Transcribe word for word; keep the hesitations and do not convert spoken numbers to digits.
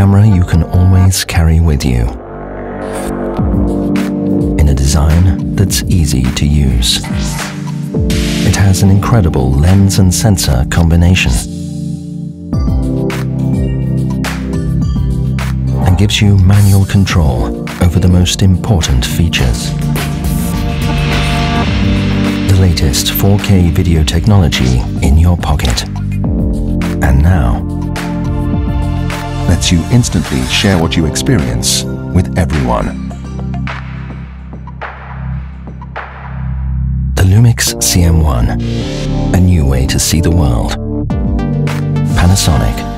camera you can always carry with you, in a design that's easy to use. It has an incredible lens and sensor combination and gives you manual control over the most important features. The latest four K video technology in your pocket. And now, lets you instantly share what you experience with everyone. The Lumix C M one, a new way to see the world. Panasonic.